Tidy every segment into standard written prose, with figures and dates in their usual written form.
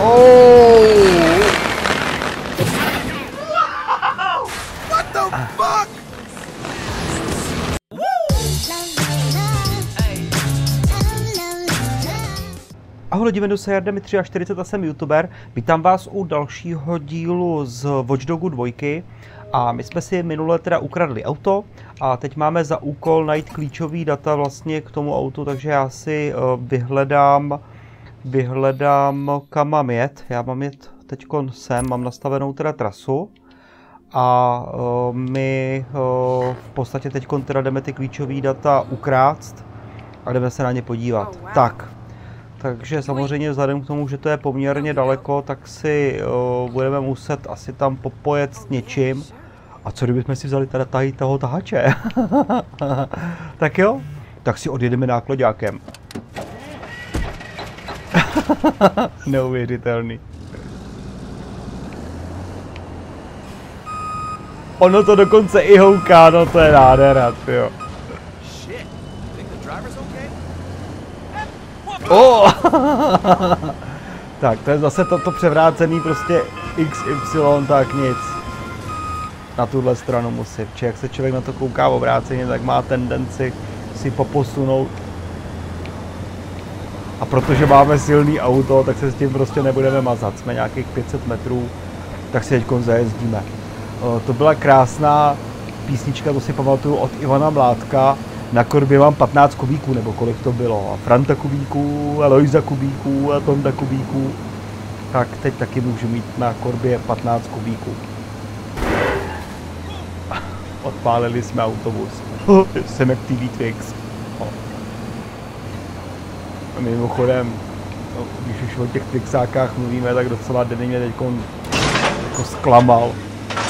Oh! What the fuck? Woo! Ahoj lidi, jmenuji se Jarda, mi 43 a jsem youtuber. Vítám vás u dalšího dílu z Watch Dogu 2. A my jsme si minule teda ukradli auto a teď máme za úkol najít klíčový data vlastně k tomu autu, takže já si vyhledám, kam mám jet. Já mám jet teďkon sem, mám nastavenou teda trasu a my v podstatě teďkon teda jdeme ty klíčový data ukrást a jdeme se na ně podívat. Oh, wow. Takže samozřejmě vzhledem k tomu, že to je poměrně daleko, tak si budeme muset asi tam popojet s něčím. A co kdybychom si vzali teda tady toho tahače? Tak jo, tak si odjedeme nákladňákem. Neuvěřitelný. Ono to dokonce i houká, no to je nádhera, jo. Oh. Tak, to je zase toto převrácený prostě XY, tak nic. Na tuhle stranu musím, či jak se člověk na to kouká obráceně, tak má tendenci si poposunout. A protože máme silný auto, tak se s tím prostě nebudeme mazat. Jsme nějakých 500 metrů, tak si teďkon zajezdíme. To byla krásná písnička, to si pamatuju, od Ivana Mládka. Na korbě mám 15 kubíků, nebo kolik to bylo. A Franta kubíků, a Lojza kubíků, a Tonda kubíků. Tak teď taky můžu mít na korbě 15 kubíků. Odpálili jsme autobus. Semek TV Twix. Mimochodem, no, když už o těch Twixákách mluvíme, tak docela Denny mě teď jako zklamal.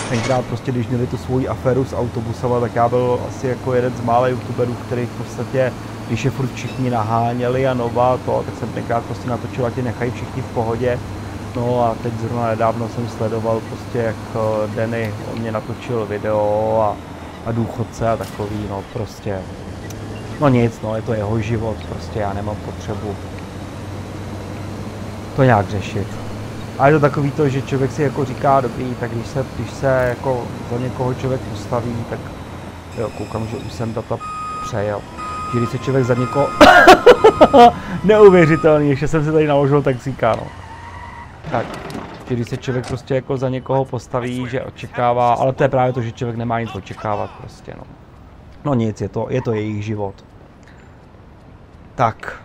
Tenkrát prostě, když měli tu svoji aféru s autobusama, tak já byl asi jako jeden z mála youtuberů, který v podstatě, když je furt všichni naháněli a nová to, tak jsem tenkrát prostě natočil, a tě nechají všichni v pohodě. No a teď zrovna nedávno jsem sledoval prostě, jak Denny o mě natočil video a důchodce a takový, no prostě. No nic, no je to jeho život, prostě já nemám potřebu to nějak řešit. A je to takový to, že člověk si jako říká dobrý, tak když se jako za někoho člověk postaví, tak jo, koukám, že už jsem data přejel. Že když se člověk za někoho... Neuvěřitelný, ještě jsem si tady naložil taxíka, no. Tak, že když se člověk prostě jako za někoho postaví, že očekává, ale to je právě to, že člověk nemá nic očekávat prostě, no. No nic, je to jejich život. Tak.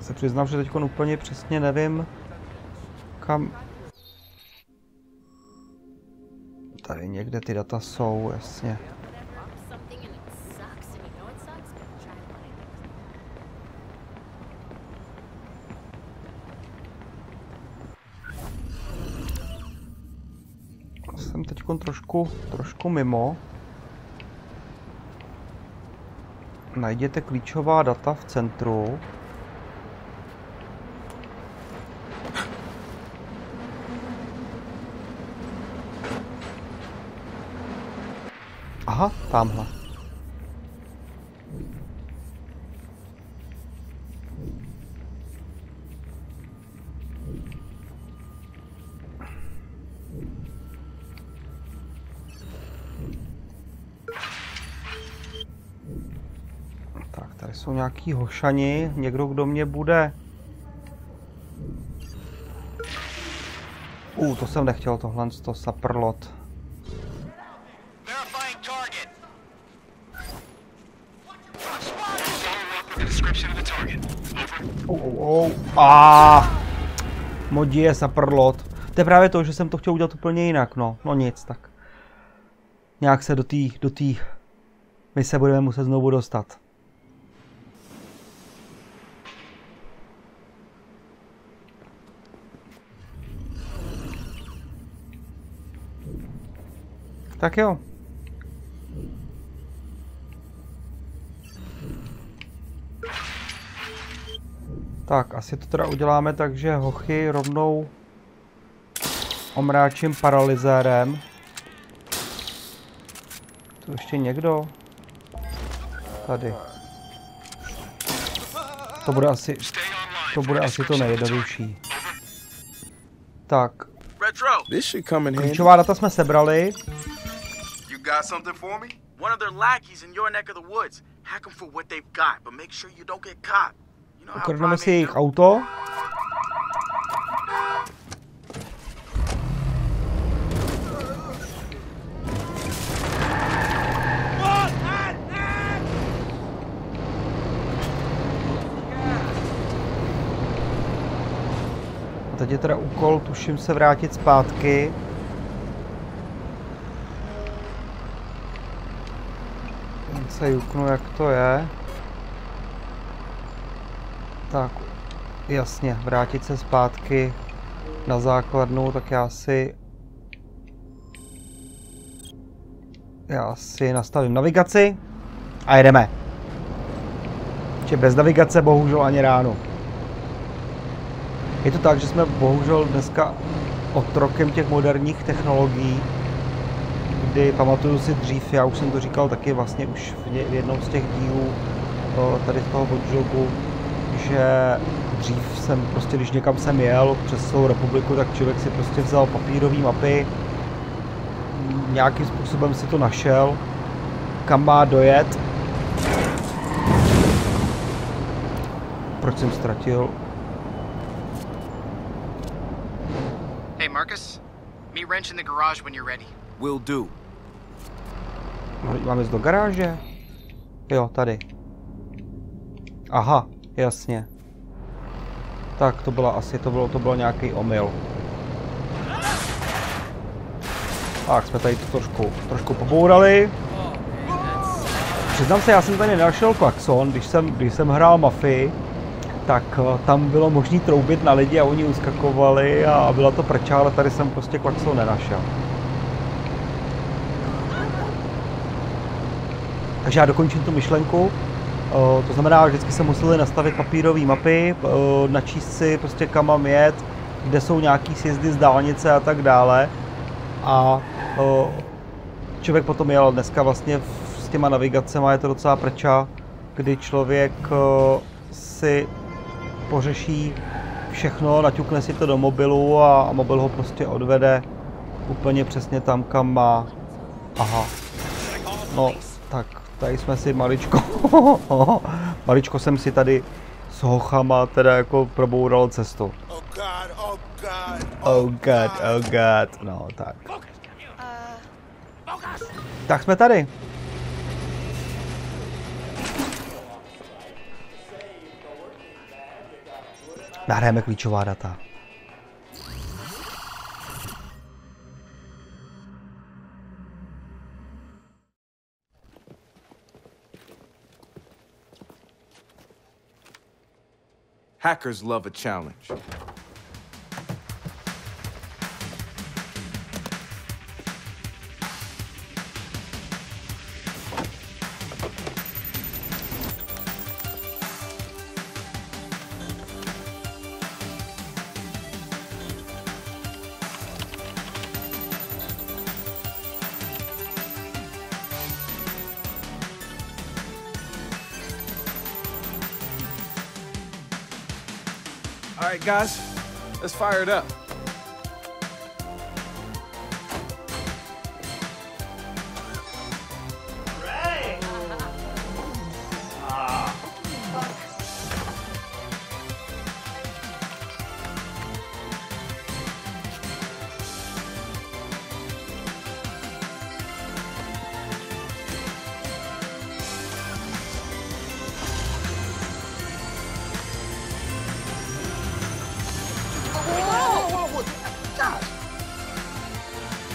Se přiznám, že teď úplně přesně nevím, kam... Tady někde ty data jsou, jasně. Jsem teď trošku mimo. Najděte klíčová data v centru. Aha, tamhle. Tak, tady jsou nějaký hošani, někdo, kdo mě bude... to jsem nechtěl, tohle to saprlot. Modí je saprlot. To je právě to, že jsem to chtěl udělat úplně jinak, no. No nic, tak. Nějak se do té mise budeme muset znovu dostat. Tak jo. Tak, asi to teda uděláme tak, že hochy rovnou omráčím paralyzérem. Tu ještě někdo? Tady. To bude asi to nejjednodušší. Tak. Klíčová data jsme sebrali. Ukradneme si jejich auto. Teď je teda úkol, tuším, se vrátit zpátky. Jen se juknu, jak to je. Tak, jasně, vrátit se zpátky na základnu, tak já si nastavím navigaci a jedeme. Ještě bez navigace, bohužel ani ráno. Je to tak, že jsme bohužel dneska otrokem těch moderních technologií, kdy, pamatuju si dřív, já už jsem to říkal taky vlastně už v jednom z těch dílů tady z toho Watchdogu, že dřív jsem prostě, když někam jsem jel přes celou republiku, tak člověk si prostě vzal papírové mapy, nějakým způsobem si to našel, kam má dojet. Proč jsem ztratil? Marcus, meet Wrench in the garage when you're ready. Will do. Máme jít do garáže? Jo, tady. Aha, jasně. Tak to byla asi, to bylo nějaký omyl. Tak jsme tady to trošku pobourali. Přiznám se, já jsem tady nenašel klaxon, když jsem hrál Mafii. Tak tam bylo možné troubit na lidi a oni uskakovali a byla to prča, ale tady jsem prostě klaxon nenašel. Takže já dokončím tu myšlenku. To znamená, vždycky se museli nastavit papírové mapy, načíst si prostě kam mám jet, kde jsou nějaký sjezdy z dálnice a tak dále. A člověk potom jel dneska vlastně s těma navigacema, je to docela prča, kdy člověk si pořeší všechno, naťukne si to do mobilu a mobil ho prostě odvede úplně přesně tam, kam má. Aha. No, tak tady jsme si maličko jsem si tady s hochama teda jako proboural cestu. Oh god, oh god. No, tak. Tak jsme tady. Nahrajeme klíčová data. Hackers love a challenge. Alright guys, let's fire it up. Right.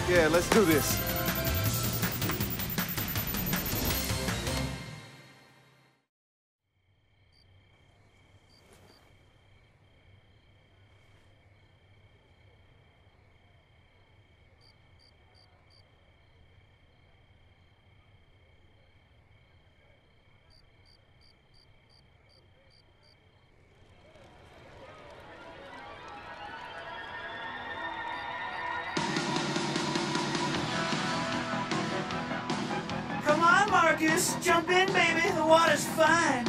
Yeah, let's do this. Marcus, jump in, baby. The water's fine.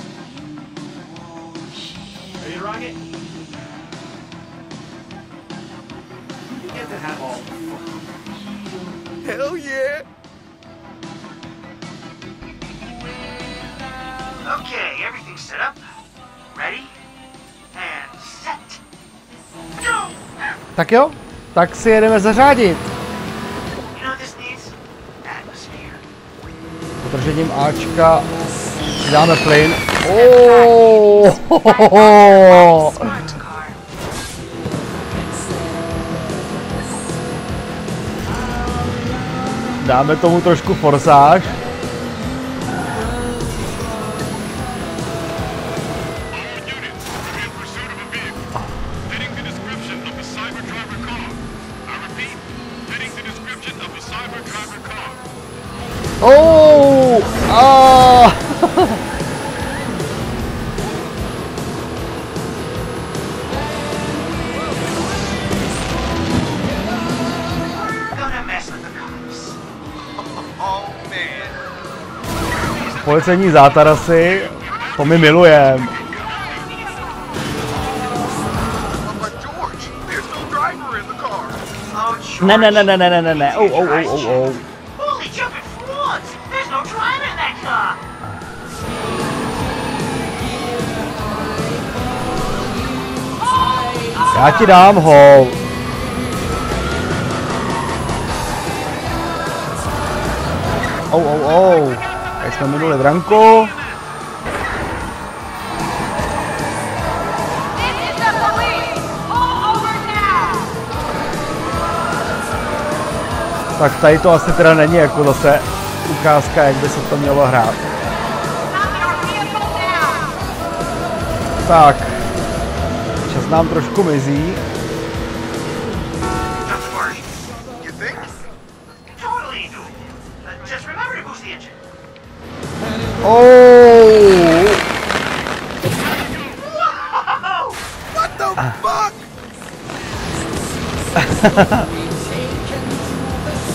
rocket? He doesn't have all. Hell yeah! Okay, everything's set up. Ready? And set. Go! Tak jo, tak si jedeme zařádit. Potržením Ačka dáme plyn. Oh! Dáme tomu trošku forsáž. Policejní zátarasy, to my milujeme. Ne. Oh. Já ti dám ho. Oh. Teď jsme minuli branku. Tak tady to asi teda není jako zase ukázka, jak by se to mělo hrát. Tak. Čas nám trošku mizí. Oh! What the fuck?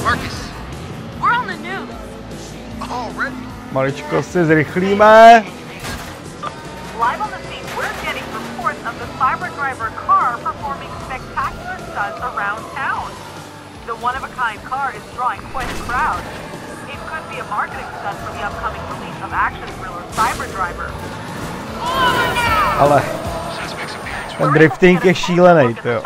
Marcus, we're on the news. Already. Maličko si zrychlíme. Live on the scene, we're getting reports of the cyber driver car performing spectacular stunts around town. The one-of-a-kind car is drawing quite a crowd. It could be a marketing stunt for the upcoming release of action thriller Cyber Driver. Ale ten drifting je šílený, to jo.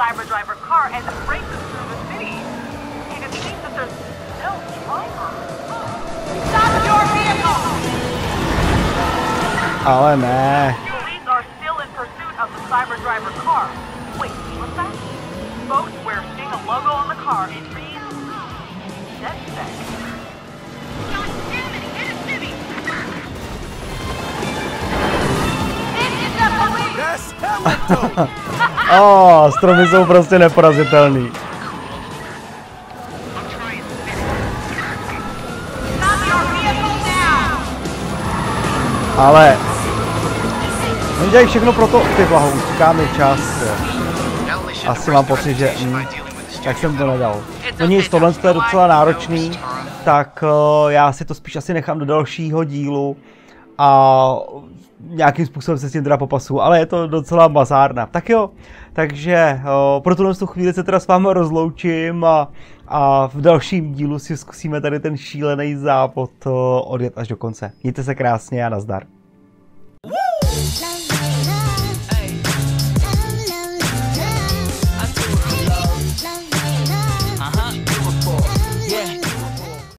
Ale ne. Stromy jsou prostě neporazitelný. Ale oni dělají všechno pro to, ty blaho, utíkáme čas. Asi mám pocit, že tak jsem to nedal. No nic, tohle je docela náročný, tak já si to spíš asi nechám do dalšího dílu a nějakým způsobem se s tím teda popasuju, ale je to docela bazárna. Tak jo, takže pro tuhle chvíli se teda s vámi rozloučím a v dalším dílu si zkusíme tady ten šílený závod odjet až do konce. Mějte se krásně a nazdar.